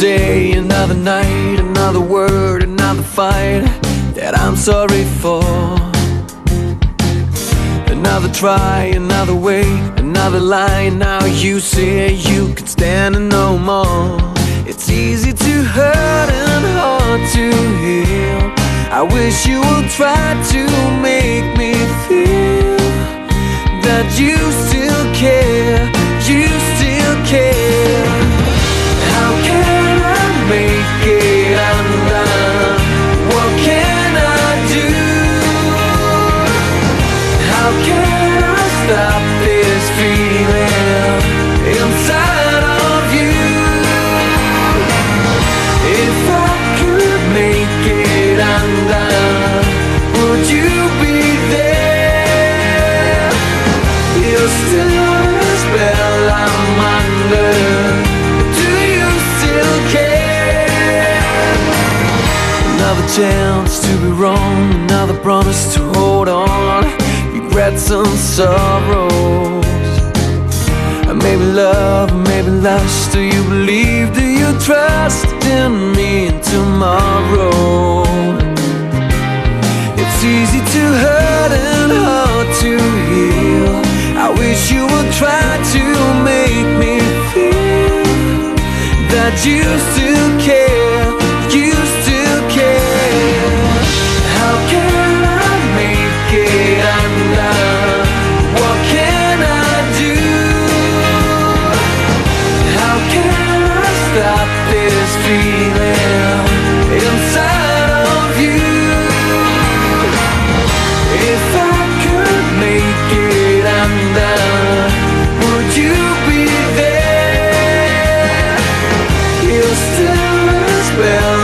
day, another night, another word, another fight that I'm sorry for. Another try, another way, another lie. Now you say you can stand it no more. It's easy to hurt and hard to heal. I wish you would try to make me feel that you still care, you still care. How can I make it undone? What can I do? How can I stop this feeling inside of you? If I could make it undone, would you be there? You're still the spell I'm under. Another chance to be wrong, another promise to hold on, regrets and sorrows. Maybe love, maybe lust. Do you believe, do you trust in me and tomorrow? It's easy to hurt and hard to heal. I wish you would try to make me feel that you still care, you still care. How can I make it undone? What can I do? How can I stop this feeling inside of you? If I could make it undone, would you be there? You're still a spell.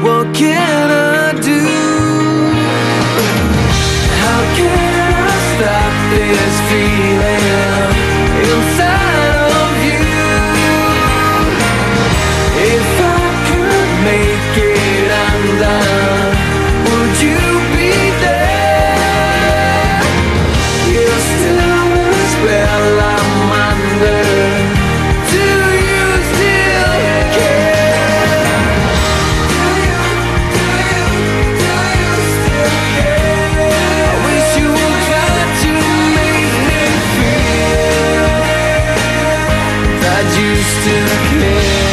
What can I do? How can I stop this feeling inside of you? If I could make it undone, would you be there? You're still the spell I'm under. You still care.